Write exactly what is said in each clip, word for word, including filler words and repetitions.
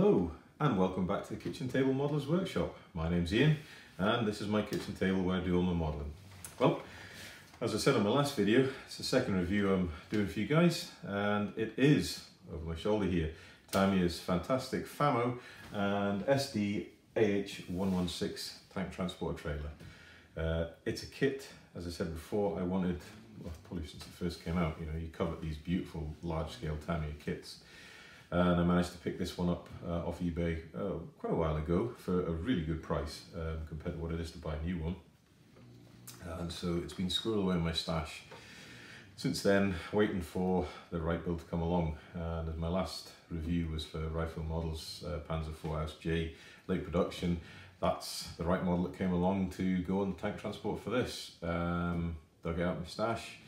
Hello and welcome back to the Kitchen Table Modeller's Workshop. My name's Ian and this is my kitchen table where I do all my modelling. Well, as I said in my last video, it's the second review I'm doing for you guys, and it is, over my shoulder here, Tamiya's fantastic FAMO and S D one sixteen tank transporter trailer. Uh, it's a kit. As I said before, I wanted, well, probably since it first came out, you know, you covet these beautiful large-scale Tamiya kits. And I managed to pick this one up uh, off eBay uh, quite a while ago for a really good price um, compared to what it is to buy a new one. Uh, and so it's been squirreled away in my stash since then, waiting for the right build to come along. And as my last review was for Ryefield Model's uh, Panzer four House J late production, that's the right model that came along to go on the tank transport for this. Um, dug it out of my stash,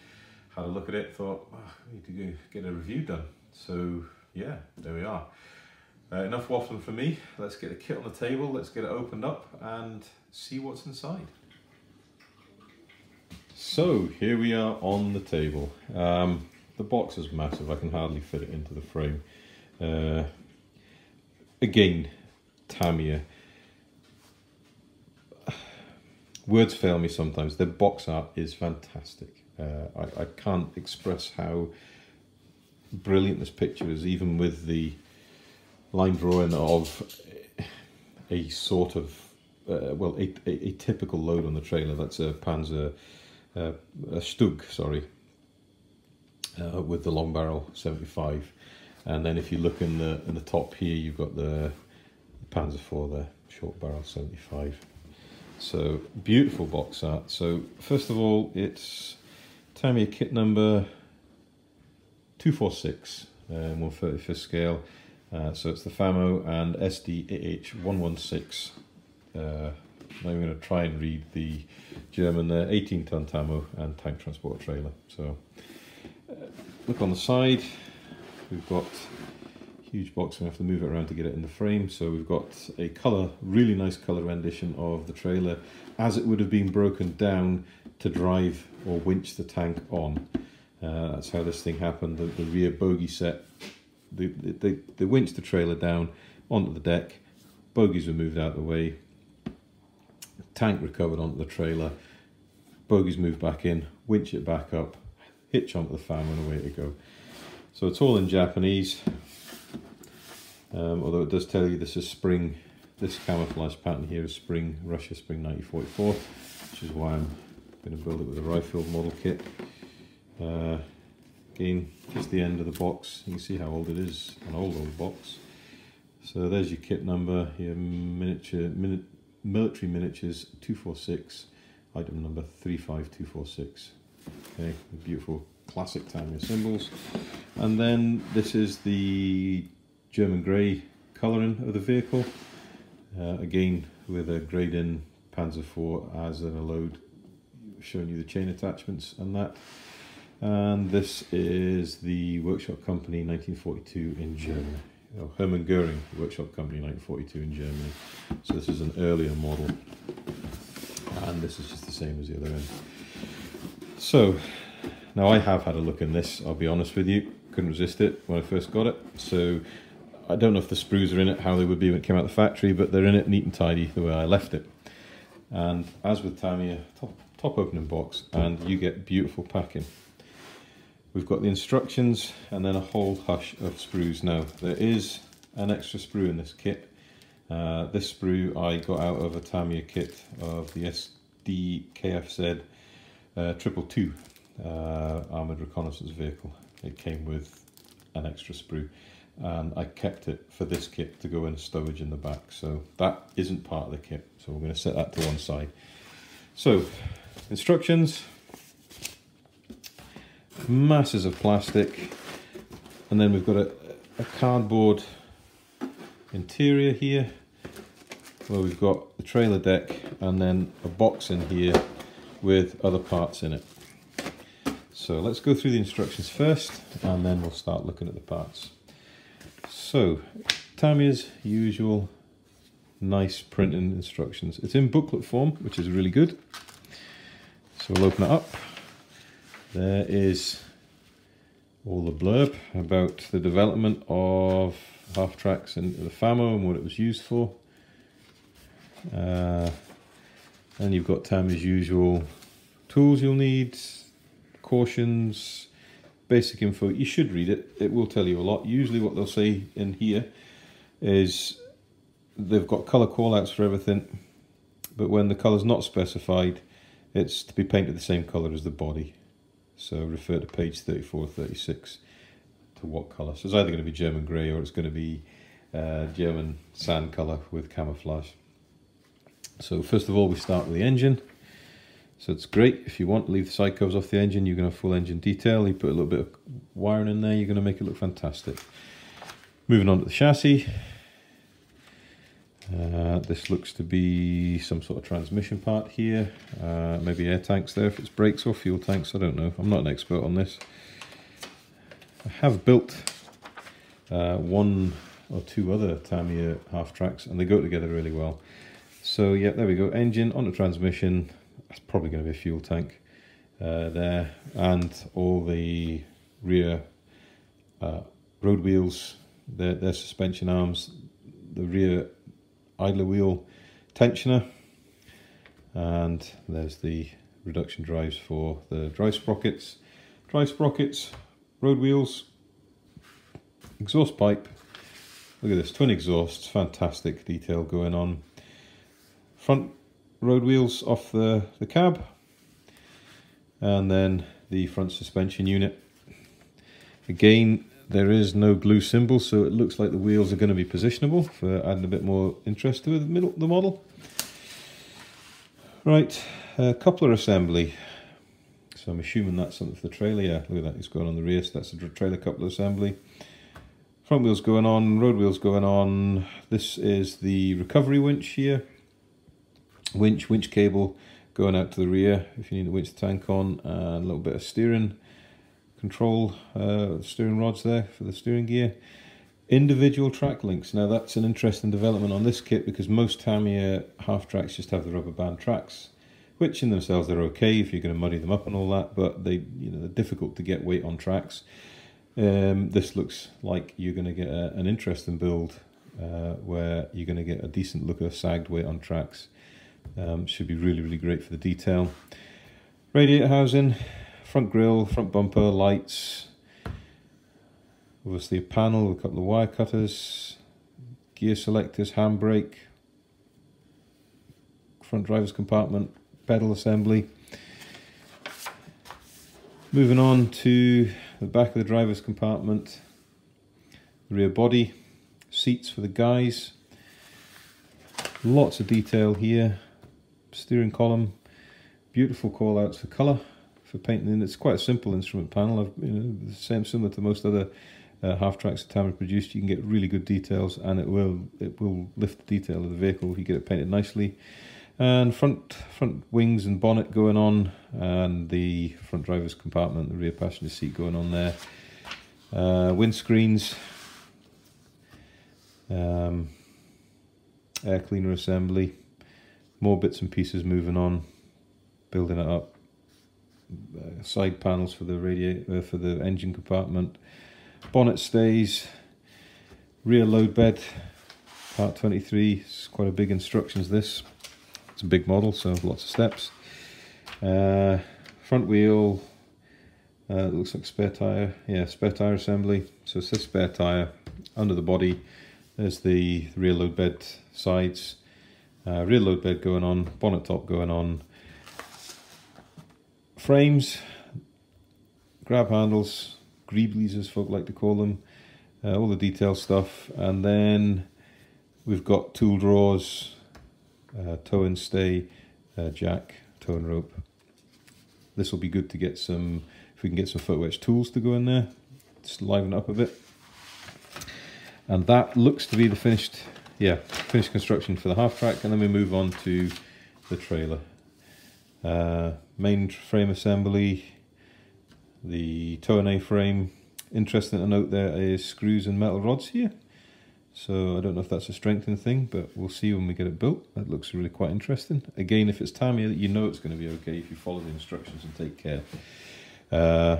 had a look at it, thought, oh, I need to go get a review done. So yeah, there we are. Uh, enough waffling for me. Let's get the kit on the table, let's get it opened up and see what's inside. So here we are on the table. Um, the box is massive, I can hardly fit it into the frame. Uh, again, Tamiya. Words fail me sometimes. Their box art is fantastic. Uh, I, I can't express how brilliant this picture is, even with the line drawing of a sort of uh, well a, a, a typical load on the trailer. That's a Panzer uh, a Stug, sorry, uh, with the long barrel seventy-five, and then if you look in the in the top here, you've got the Panzer four there, short barrel seventy-five. So beautiful box art. So first of all, it's Tamiya kit number two forty-six, um, one thirty-fifth scale, uh, so it's the FAMO and S D one sixteen. Uh, I'm going to try and read the German there, eighteen ton T A M O and tank transport trailer. So uh, look on the side, we've got a huge box, we have to move it around to get it in the frame. So we've got a colour, really nice colour rendition of the trailer as it would have been broken down to drive or winch the tank on. Uh, that's how this thing happened. The, the rear bogey set, they, they, they winched the trailer down onto the deck, bogeys were moved out of the way, tank recovered onto the trailer, bogeys moved back in, winch it back up, hitch onto the FAMO and away to go. So it's all in Japanese, um, although it does tell you this is spring, this camouflage pattern here is spring, Russia spring nineteen forty-four, which is why I'm going to build it with a Ryefield model kit. Uh, again, just the end of the box, you can see how old it is, an old old box. So there's your kit number, your miniature, mini military miniatures two forty-six, item number three five two four six. Okay, the beautiful classic Tamiya symbols. And then this is the German grey colouring of the vehicle, uh, again with a greyed in Panzer four as in a load, showing you the chain attachments and that. And this is the workshop company nineteen forty-two in Germany. Oh, Hermann Göring workshop company nineteen forty-two in Germany. So this is an earlier model, and this is just the same as the other end. So now I have had a look in this, I'll be honest with you, couldn't resist it when I first got it. So I don't know if the sprues are in it, how they would be when it came out of the factory, but they're in it neat and tidy the way I left it. And as with Tamiya, top, top opening box, and you get beautiful packing. We've got the instructions and then a whole hush of sprues. Now, there is an extra sprue in this kit. Uh, this sprue I got out of a Tamiya kit of the S D K F Z uh, two two two uh, Armoured Reconnaissance Vehicle. It came with an extra sprue and I kept it for this kit to go in stowage in the back. So that isn't part of the kit. So we're going to set that to one side. So, instructions. Masses of plastic, and then we've got a, a cardboard interior here where we've got the trailer deck and then a box in here with other parts in it. So let's go through the instructions first and then we'll start looking at the parts. So Tamiya's usual nice printing instructions. It's in booklet form, which is really good. So we'll open it up. There is all the blurb about the development of half tracks and the FAMO and what it was used for. Uh, and you've got Tamiya's usual tools you'll need, cautions, basic info. You should read it, it will tell you a lot. Usually what they'll say in here is they've got colour callouts for everything, but when the colour's not specified, it's to be painted the same colour as the body. So refer to page thirty-four, thirty-six to what colour. So it's either going to be German grey or it's going to be uh, German sand colour with camouflage. So first of all, we start with the engine. So it's great if you want to leave the side covers off the engine, you're going to have full engine detail. You put a little bit of wiring in there, you're going to make it look fantastic. Moving on to the chassis. Uh, this looks to be some sort of transmission part here, uh, maybe air tanks there if it's brakes or fuel tanks, I don't know, I'm not an expert on this. I have built uh, one or two other Tamiya half tracks and they go together really well. So yeah, there we go, engine on the transmission, that's probably going to be a fuel tank uh, there, and all the rear uh, road wheels, their, their suspension arms, the rear idler wheel tensioner, and there's the reduction drives for the drive sprockets, drive sprockets, road wheels, exhaust pipe. Look at this, twin exhausts, fantastic detail going on. Front road wheels off the, the cab, and then the front suspension unit. Again, there is no glue symbol, so it looks like the wheels are going to be positionable for adding a bit more interest to the middle the model. Right, uh, coupler assembly. So I'm assuming that's something for the trailer. Yeah, look at that, it's going on the rear, so that's the trailer coupler assembly. Front wheels going on, road wheels going on. This is the recovery winch here. Winch, winch cable going out to the rear if you need the winch tank on, and a little bit of steering control, uh, steering rods there for the steering gear. Individual track links. Now that's an interesting development on this kit because most Tamiya half tracks just have the rubber band tracks, which in themselves they're okay if you're going to muddy them up and all that, but they, you know, they're difficult to get weight on tracks. Um, this looks like you're going to get a, an interesting build uh, where you're going to get a decent look of sagged weight on tracks. Um, should be really, really great for the detail. Radiator housing. Front grille, front bumper, lights, obviously a panel with a couple of wire cutters, gear selectors, handbrake, front driver's compartment, pedal assembly. Moving on to the back of the driver's compartment, rear body, seats for the guys, lots of detail here, steering column, beautiful call outs for colour. For painting, it's quite a simple instrument panel. I've, you know, the same similar to most other uh, half tracks that Tamiya produced. You can get really good details, and it will it will lift the detail of the vehicle if you get it painted nicely. And front front wings and bonnet going on, and the front driver's compartment, the rear passenger seat going on there. Uh, wind screens, um, air cleaner assembly, more bits and pieces moving on, building it up. Uh, side panels for the radiator, uh, for the engine compartment, bonnet stays, rear load bed, part twenty-three. It's quite a big instructions this. It's a big model, so lots of steps. Uh, front wheel, uh, it looks like spare tire. Yeah, spare tire assembly. So it says spare tire under the body. There's the rear load bed sides, uh, rear load bed going on, bonnet top going on. Frames, grab handles, greeblies as folk like to call them, uh, all the detail stuff, and then we've got tool drawers, uh, tow and stay, uh, jack, tow and rope. This will be good to get some, if we can get some photo etch tools to go in there, just liven it up a bit. And that looks to be the finished, yeah, finished construction for the half track, and then we move on to the trailer. Uh, main frame assembly, the tow and A-frame. Interesting to note there is screws and metal rods here, so I don't know if that's a strengthening thing, but we'll see when we get it built. That looks really quite interesting. Again, if it's Tamiya, you know it's going to be okay if you follow the instructions and take care. Uh,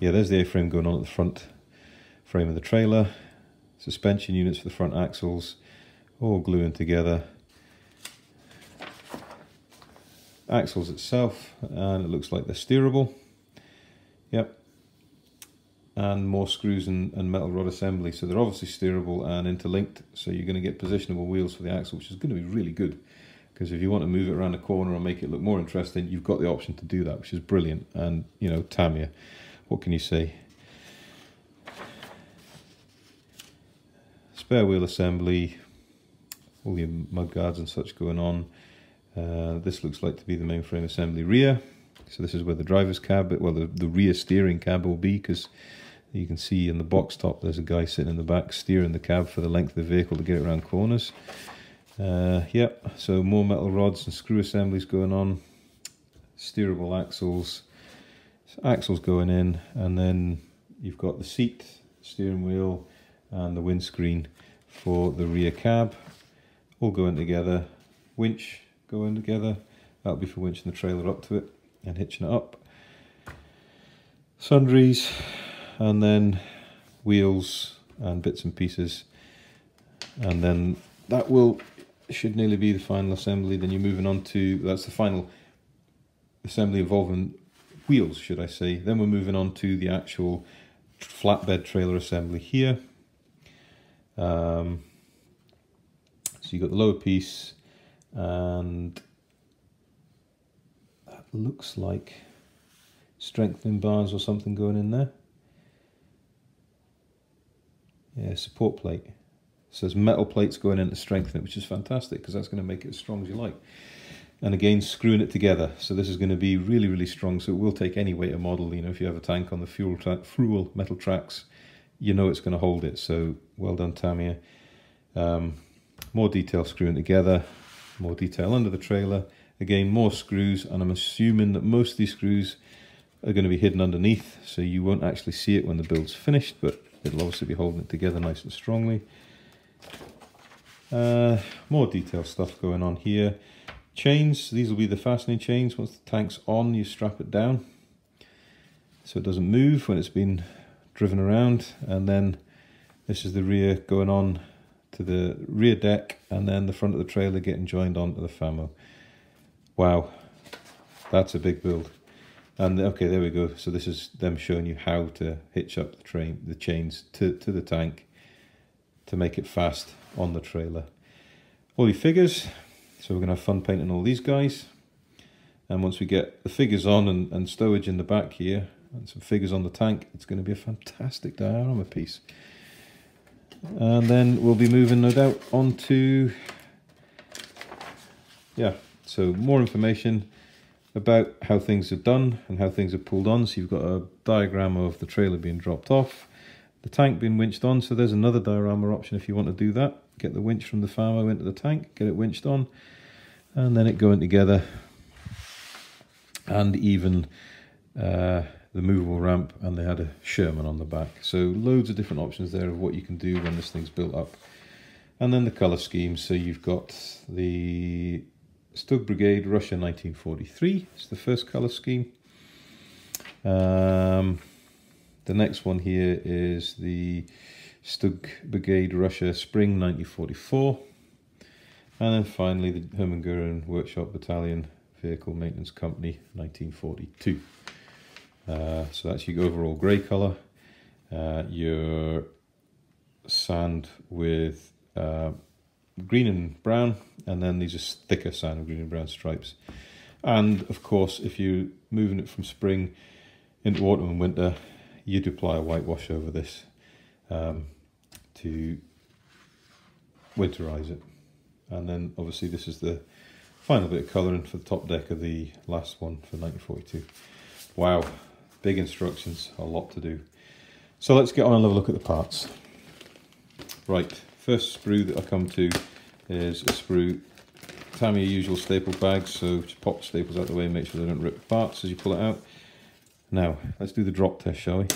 yeah, there's the A-frame going on at the front frame of the trailer. Suspension units for the front axles, all gluing together. Axles itself, and it looks like they're steerable. Yep. And more screws and, and metal rod assembly. So they're obviously steerable and interlinked, so you're going to get positionable wheels for the axle, which is going to be really good, because if you want to move it around a corner and make it look more interesting, you've got the option to do that, which is brilliant. And, you know, Tamiya, what can you say? Spare wheel assembly, all your mud guards and such going on. Uh, this looks like to be the mainframe assembly rear. So this is where the driver's cab, well, the, the rear steering cab will be, because you can see in the box top there's a guy sitting in the back steering the cab for the length of the vehicle to get it around corners. Uh, yep, so more metal rods and screw assemblies going on, steerable axles, so axles going in, and then you've got the seat, steering wheel, and the windscreen for the rear cab, all going together. Winch going together, that'll be for winching the trailer up to it and hitching it up. Sundries, and then wheels and bits and pieces, and then that will should nearly be the final assembly. Then you're moving on to, that's the final assembly involving wheels, should I say. Then we're moving on to the actual flatbed trailer assembly here. Um, so you've got the lower piece, and that looks like strengthening bars or something going in there. Yeah, support plate. So there's metal plates going in to strengthen it, which is fantastic, because that's going to make it as strong as you like. And again, screwing it together. So this is going to be really, really strong. So it will take any weight of model. You know, if you have a tank on the fuel, tra fuel metal tracks, you know it's going to hold it. So well done, Tamiya. Um, more detail screwing together. More detail under the trailer. Again, more screws. And I'm assuming that most of these screws are going to be hidden underneath. So you won't actually see it when the build's finished, but it'll obviously be holding it together nice and strongly. Uh, more detail stuff going on here. Chains, these will be the fastening chains. Once the tank's on, you strap it down so it doesn't move when it's been driven around. And then this is the rear going on to the rear deck, and then the front of the trailer getting joined onto the FAMO. Wow, that's a big build. And okay, there we go. So this is them showing you how to hitch up the train, the chains to, to the tank, to make it fast on the trailer. All your figures, so we're gonna have fun painting all these guys, and once we get the figures on and, and stowage in the back here and some figures on the tank, it's going to be a fantastic diorama piece. And then we'll be moving, no doubt, on to, yeah, so more information about how things are done and how things are pulled on. So you've got a diagram of the trailer being dropped off, the tank being winched on, so there's another diorama option if you want to do that. Get the winch from the FAMO into the tank, get it winched on, and then it going together. And even uh, the movable ramp, and they had a Sherman on the back. So loads of different options there of what you can do when this thing's built up. And then the colour scheme, so you've got the Stug Brigade Russia nineteen forty-three, it's the first colour scheme. Um, The next one here is the Stug Brigade Russia Spring nineteen forty-four. And then finally the Hermann Göring Workshop Battalion Vehicle Maintenance Company nineteen forty-two. Uh, so that's your overall grey colour, uh, your sand with uh, green and brown, and then these are thicker sand with green and brown stripes. And of course, if you're moving it from spring into autumn and winter, you'd apply a whitewash over this um, to winterize it. And then obviously this is the final bit of colouring for the top deck of the last one for nineteen forty-two. Wow, big instructions, a lot to do. So let's get on and have a look at the parts. Right, first sprue that I come to is a sprue, Tamiya usual staple bag, so just pop the staples out of the way and make sure they don't rip apart as you pull it out. Now, let's do the drop test, shall we?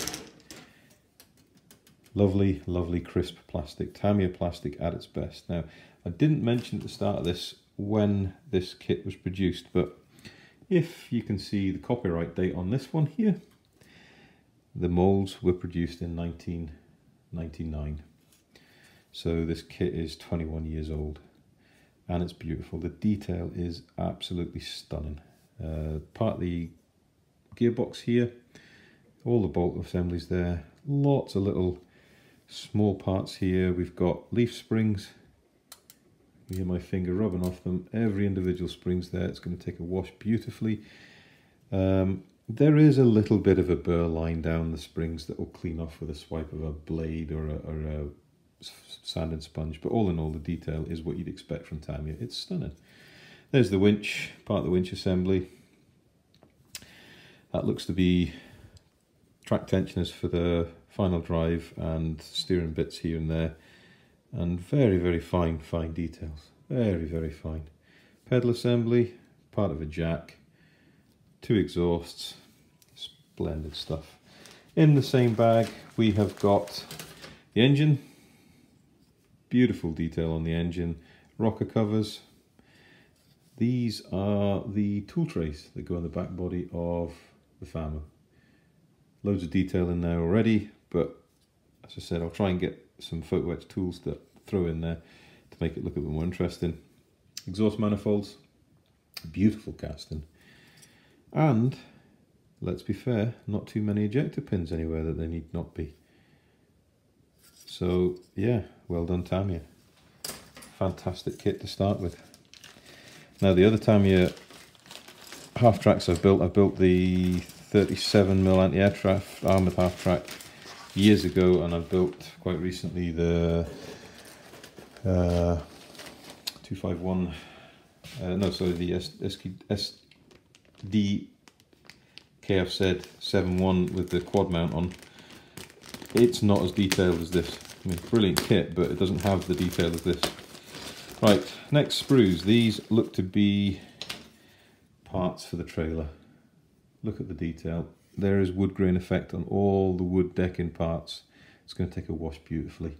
Lovely, lovely crisp plastic. Tamiya plastic at its best. Now, I didn't mention at the start of this when this kit was produced, but if you can see the copyright date on this one here, The molds were produced in nineteen ninety-nine. So this kit is twenty-one years old and it's beautiful. The detail is absolutely stunning. Uh, part of the gearbox here, all the bolt assemblies there, lots of little small parts here. We've got leaf springs. You hear my finger rubbing off them. Every individual spring's there. It's going to take a wash beautifully. Um, there is a little bit of a burr line down the springs that will clean off with a swipe of a blade or a, or a sand and sponge. But all in all, the detail is what you'd expect from Tamiya. It's stunning. There's the winch, part of the winch assembly. That looks to be track tensioners for the final drive and steering bits here and there. And very, very fine, fine details. Very, very fine. Pedal assembly, part of a jack, two exhausts, splendid stuff. In the same bag, we have got the engine. Beautiful detail on the engine. Rocker covers. These are the tool trays that go on the back body of the FAMO. Loads of detail in there already, but as I said, I'll try and get some photo etch tools to throw in there to make it look a bit more interesting. Exhaust manifolds, beautiful casting, and let's be fair, not too many ejector pins anywhere that they need not be. So yeah, well done Tamiya. Fantastic kit to start with. Now the other Tamiya half tracks I've built, I built the thirty-seven millimeter anti-aircraft armoured half track years ago, and I've built quite recently the uh, two fifty-one, uh, no sorry, the S D K F Z seven one with the quad mount on. It's not as detailed as this. I mean, brilliant kit, but it doesn't have the detail of this. Right, next sprues. These look to be parts for the trailer. Look at the detail. There is wood grain effect on all the wood decking parts. It's going to take a wash beautifully.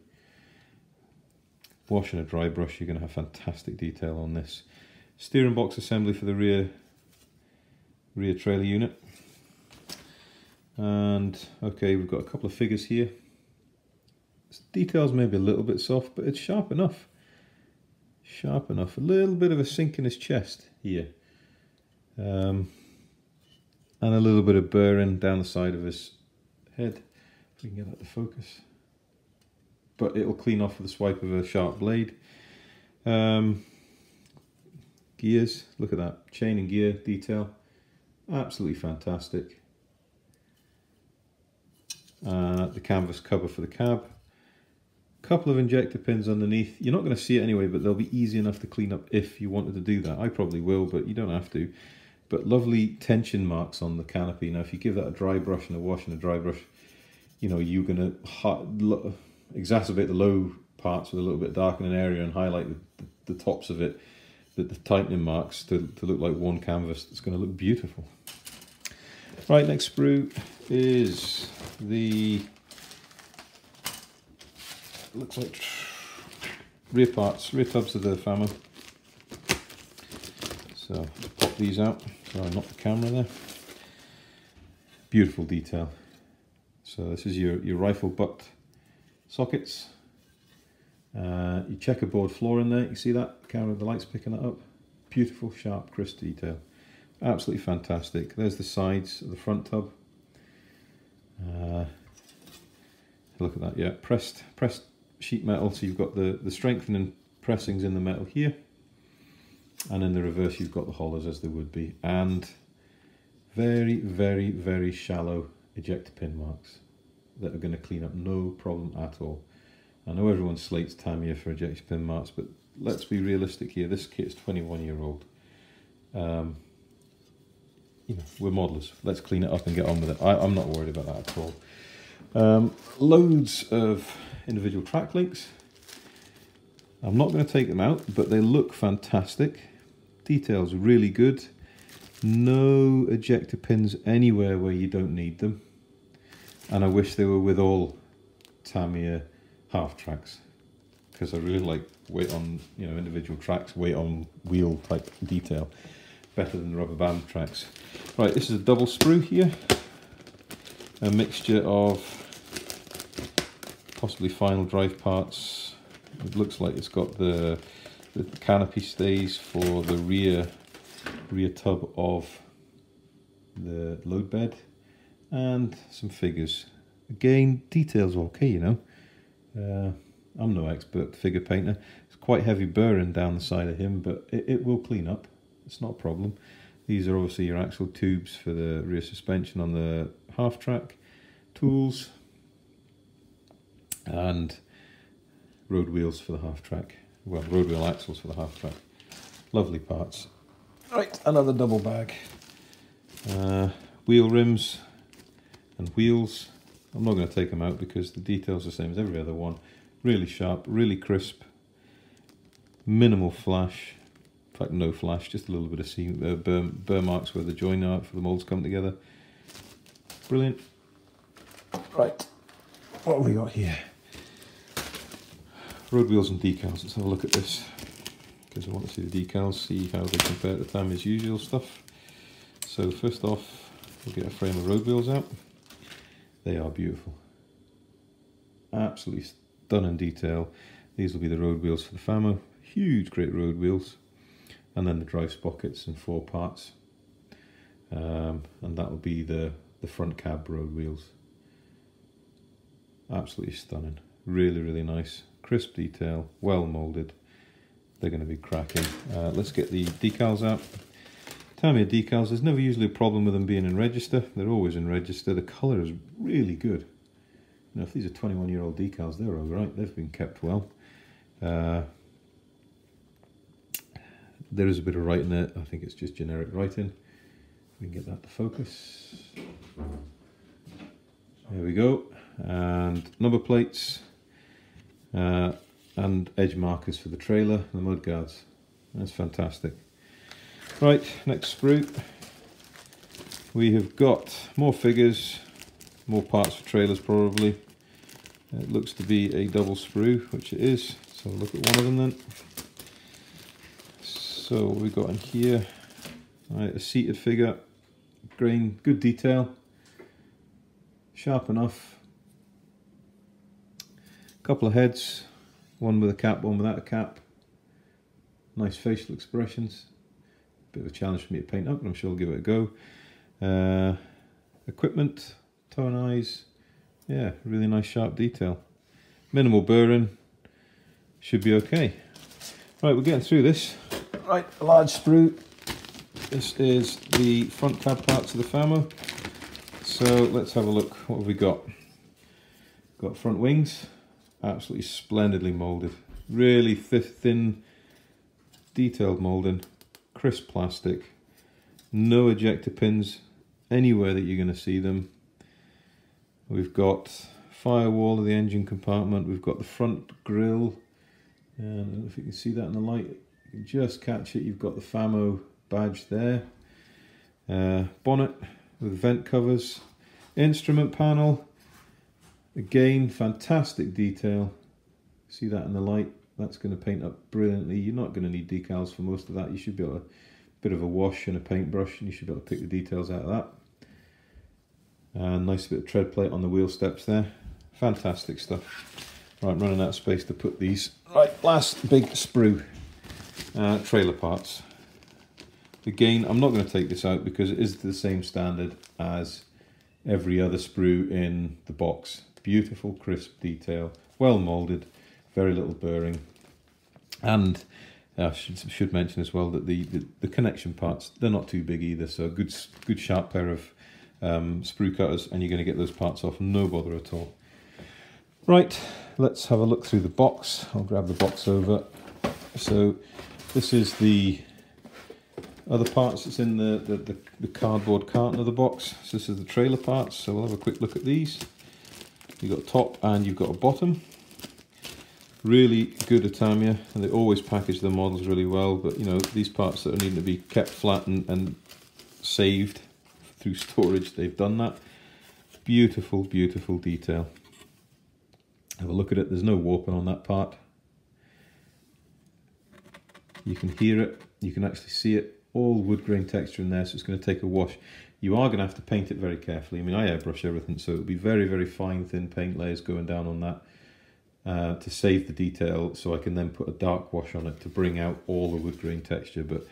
Wash and a dry brush, you're going to have fantastic detail on this. Steering box assembly for the rear rear trailer unit. And okay, we've got a couple of figures here. Details may be a little bit soft, but it's sharp enough. Sharp enough. A little bit of a sink in his chest here. Um, And a little bit of burring down the side of his head. If we can get that to focus. But it'll clean off with a swipe of a sharp blade. Um, gears, look at that. Chain and gear detail. Absolutely fantastic. Uh, the canvas cover for the cab. Couple of injector pins underneath. You're not going to see it anyway, but they'll be easy enough to clean up if you wanted to do that. I probably will, but you don't have to. But lovely tension marks on the canopy. Now, if you give that a dry brush and a wash and a dry brush, you know, you're going to exacerbate the low parts with a little bit of darkening area and highlight the, the, the tops of it, the, the tightening marks, to, to look like one canvas. It's going to look beautiful. Right, next sprue is the, looks like rear parts, rear tubs of the FAMO. So pop these out. Sorry, not the camera there. Beautiful detail. So this is your, your rifle butt sockets. Uh, your checkerboard floor in there. You see that? Camera, the light's picking that up. Beautiful, sharp, crisp detail. Absolutely fantastic. There's the sides of the front tub. Uh, look at that. Yeah, pressed pressed sheet metal. So you've got the, the strengthening pressings in the metal here. And in the reverse, you've got the hollows as they would be. And very, very, very shallow ejector pin marks that are going to clean up no problem at all. I know everyone slates Tamiya for ejector pin marks, but let's be realistic here. This kit is twenty-one year old. Um, you know, we're modelers. Let's clean it up and get on with it. I, I'm not worried about that at all. Um, loads of individual track links. I'm not going to take them out, but they look fantastic. Details really good. No ejector pins anywhere where you don't need them. And I wish they were with all Tamiya half tracks, because I really like weight on, you know, individual tracks, weight on wheel type detail, better than rubber band tracks. Right, this is a double sprue here. a mixture of possibly final drive parts. It looks like it's got the, the canopy stays for the rear rear tub of the load bed, and some figures. Again, details are okay, you know. Uh, I'm no expert figure painter. It's quite heavy burring down the side of him, but it, it will clean up. It's not a problem. These are obviously your axle tubes for the rear suspension on the half track, tools, and road wheels for the half track. Well, road wheel axles for the half track. Lovely parts. Right, another double bag. Uh, wheel rims and wheels. I'm not going to take them out because the detail's the same as every other one. Really sharp, really crisp, minimal flash. In fact, no flash, just a little bit of seam, uh, burr, burr marks where the join are for the moulds come together. Brilliant. Right, what have we got here? Road wheels and decals. Let's have a look at this, because I want to see the decals, see how they compare to Tamiya's usual stuff. So first off, we'll get a frame of road wheels out. They are beautiful. Absolutely stunning detail. These will be the road wheels for the FAMO. Huge, great road wheels. And then the drive sprockets in four parts. Um, and that will be the, the front cab road wheels. Absolutely stunning. Really, really nice. Crisp detail, well moulded. They're going to be cracking. Uh, let's get the decals out. Tamiya decals, there's never usually a problem with them being in register. They're always in register. The colour is really good. Now, if these are twenty-one year old decals, they're all right. They've been kept well. Uh, there is a bit of writing there. I think it's just generic writing. We can get that to focus. There we go. And number plates uh, and edge markers for the trailer and the mud guards. That's fantastic. Right, next sprue. We have got more figures, more parts for trailers probably. It looks to be a double sprue, which it is. So look at one of them then. So what we've got in here, right, a seated figure, grain, good detail, sharp enough. A couple of heads, one with a cap, one without a cap. Nice facial expressions. Bit of a challenge for me to paint up, but I'm sure I'll give it a go. Uh, equipment, toe and eyes, yeah, really nice sharp detail. Minimal burring, should be okay. Right, we're getting through this. Right, a large sprue. This is the front cab parts of the FAMO. So let's have a look. What have we got? Got front wings, absolutely splendidly moulded. Really th thin, detailed moulding. Crisp plastic, no ejector pins anywhere that you're going to see them. We've got firewall of the engine compartment, we've got the front grille, and I don't know if you can see that in the light, you can just catch it. You've got the FAMO badge there, uh, bonnet with vent covers, instrument panel, again fantastic detail, see that in the light. That's going to paint up brilliantly. You're not going to need decals for most of that. You should be able to, a bit of a wash and a paintbrush, and you should be able to pick the details out of that. And nice bit of tread plate on the wheel steps there. Fantastic stuff. Right, I'm running out of space to put these. Right, last big sprue, uh, trailer parts. Again, I'm not going to take this out because it is the same standard as every other sprue in the box. Beautiful, crisp detail, well molded. Very little burring, and I uh, should, should mention as well that the, the, the connection parts, they're not too big either, so a good, good sharp pair of um, sprue cutters and you're going to get those parts off, no bother at all. Right, let's have a look through the box. I'll grab the box over. So this is the other parts that's in the, the, the, the cardboard carton of the box. So this is the trailer parts, so we'll have a quick look at these. You've got a top and you've got a bottom. Really good at Tamiya, and they always package their models really well, but you know, these parts that are needing to be kept flat and, and saved through storage, they've done that. Beautiful, beautiful detail. Have a look at it, there's no warping on that part. You can hear it, you can actually see it, all wood grain texture in there, so it's going to take a wash. you are going to have to paint it very carefully. I mean, I airbrush everything, so it'll be very, very fine, thin paint layers going down on that uh, to save the detail, so I can then put a dark wash on it to bring out all the wood grain texture. But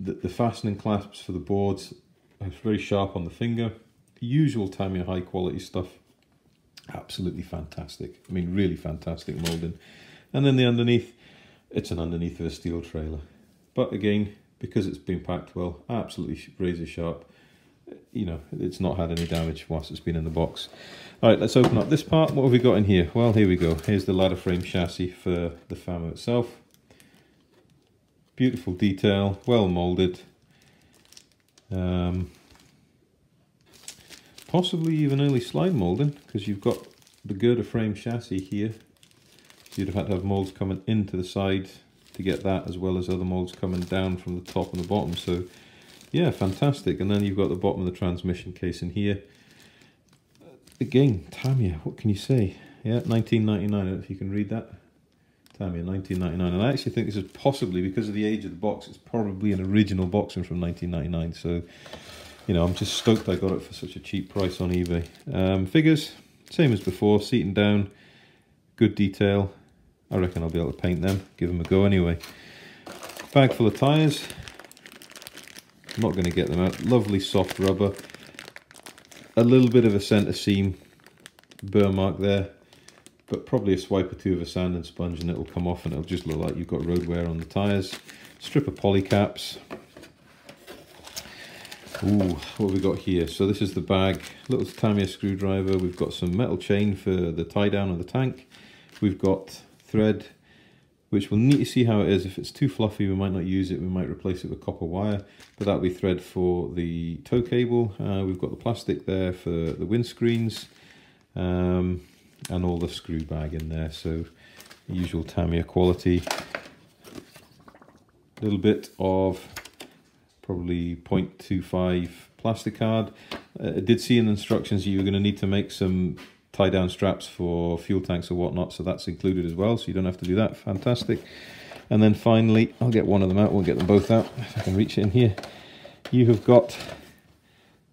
the, the fastening clasps for the boards, it's very sharp on the finger. The usual Tamiya high quality stuff, absolutely fantastic. I mean, really fantastic moulding. And then the underneath, it's an underneath of a steel trailer. But again, because it's been packed well, absolutely razor sharp. You know, it's not had any damage whilst it's been in the box. All right, let's open up this part. What have we got in here? Well, here we go. Here's the ladder frame chassis for the FAMO itself. Beautiful detail, well moulded. Um, possibly even early slide moulding, because you've got the girder frame chassis here. So you'd have had to have moulds coming into the side to get that, as well as other moulds coming down from the top and the bottom. So yeah, fantastic. And then you've got the bottom of the transmission case in here. Again, Tamiya, what can you say? Yeah, nineteen ninety-nine, I don't know if you can read that. Tamiya, nineteen ninety-nine. And I actually think this is possibly, because of the age of the box, it's probably an original boxing from nineteen ninety-nine. So, you know, I'm just stoked I got it for such a cheap price on eBay. Um, figures, same as before, seating down, good detail. I reckon I'll be able to paint them, give them a go anyway. Bag full of tyres. I'm not going to get them out. Lovely soft rubber. A little bit of a centre seam burr mark there, but probably a swipe or two of a sand and sponge and it'll come off and it'll just look like you've got road wear on the tyres. Strip of poly caps. Ooh, what have we got here? So this is the bag. Little Tamiya screwdriver. We've got some metal chain for the tie down of the tank. We've got thread, which we'll need to see how it is. If it's too fluffy, we might not use it. We might replace it with copper wire, but that'll be thread for the tow cable. Uh, we've got the plastic there for the windscreens, um, and all the screw bag in there. So usual Tamiya quality. A little bit of probably point two five plastic card. Uh, I did see in the instructions you were going to need to make some tie down straps for fuel tanks or whatnot, so that's included as well, so you don't have to do that. Fantastic. And then finally, I'll get one of them out, we'll get them both out if I can reach it in here. You have got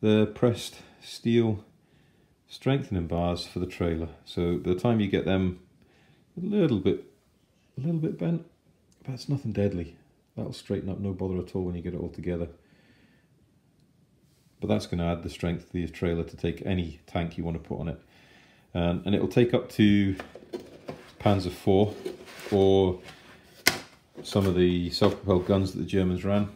the pressed steel strengthening bars for the trailer, so by the time you get them, a little bit a little bit bent, but it's nothing deadly. That'll straighten up, no bother at all when you get it all together. But that's going to add the strength to the trailer to take any tank you want to put on it. Um, and it'll take up to Panzer four or some of the self-propelled guns that the Germans ran.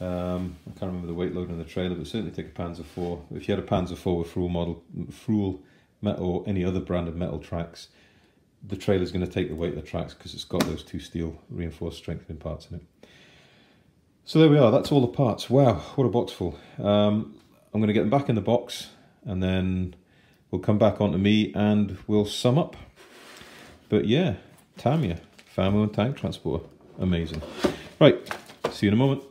Um, I can't remember the weight load on the trailer, but certainly take a Panzer four. If you had a Panzer four with Friul model, Friul metal or any other brand of metal tracks, the trailer's going to take the weight of the tracks because it's got those two steel reinforced strengthening parts in it. So there we are, that's all the parts. Wow, what a box full. Um, I'm going to get them back in the box and then we'll come back onto me and we'll sum up. But yeah, Tamiya, FAMO and tank transporter, amazing. Right, see you in a moment.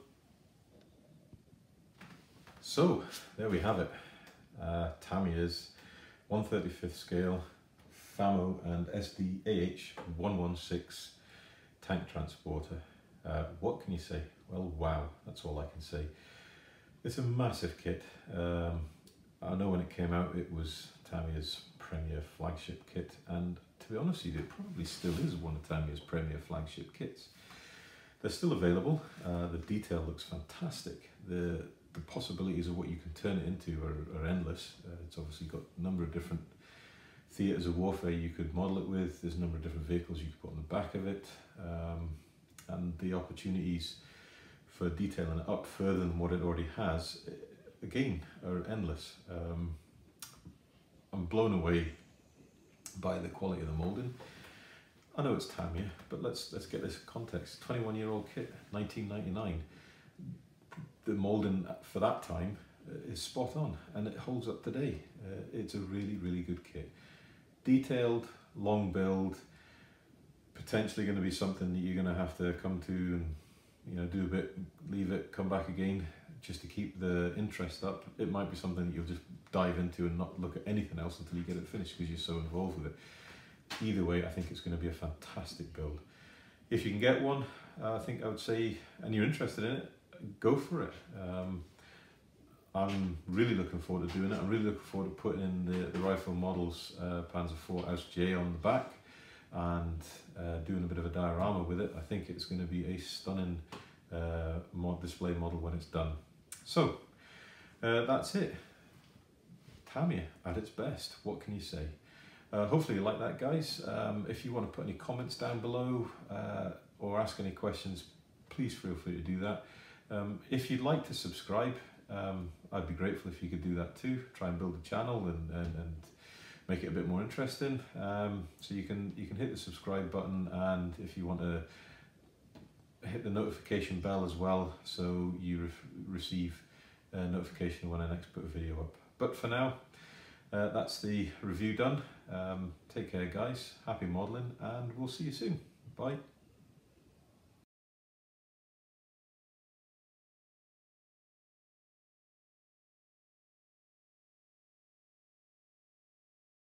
So, there we have it. Uh, Tamiya's one thirty-fifth scale FAMO and S D A H one one six tank transporter. Uh, what can you say? Well, wow, that's all I can say. It's a massive kit. Um, I know when it came out, it was Tamiya's premier flagship kit, and to be honest with you, it probably still is one of Tamiya's premier flagship kits. They're still available. Uh, the detail looks fantastic. The, the possibilities of what you can turn it into are, are endless. Uh, it's obviously got a number of different theatres of warfare you could model it with. There's a number of different vehicles you could put on the back of it, um, and the opportunities for detailing it up further than what it already has, again, are endless. Um, I'm blown away by the quality of the moulding. I know it's Tamiya, but let's let's get this context. twenty-one year old kit, nineteen ninety-nine. The moulding for that time is spot on, and it holds up today. Uh, it's a really, really good kit. Detailed, long build, potentially going to be something that you're going to have to come to and, you know, do a bit, leave it, come back again, just to keep the interest up. It might be something that you'll just dive into and not look at anything else until you get it finished because you're so involved with it. Either way, I think it's going to be a fantastic build. If you can get one, uh, I think I would say, and you're interested in it, go for it. Um, I'm really looking forward to doing it. I'm really looking forward to putting in the, the Ryefield Model's uh, Panzer four S J on the back and uh, doing a bit of a diorama with it. I think it's going to be a stunning uh, mod display model when it's done. So uh, that's it. Tamiya at its best. What can you say? Uh, hopefully you like that, guys. Um, if you want to put any comments down below uh, or ask any questions, please feel free to do that. Um, if you'd like to subscribe, um, I'd be grateful if you could do that too. Try and build a channel and, and, and make it a bit more interesting. Um, so you can you can hit the subscribe button, and if you want to hit the notification bell as well, so you re receive a notification when I next put a video up. But for now, uh, that's the review done. Um, take care, guys. Happy modelling, and we'll see you soon. Bye.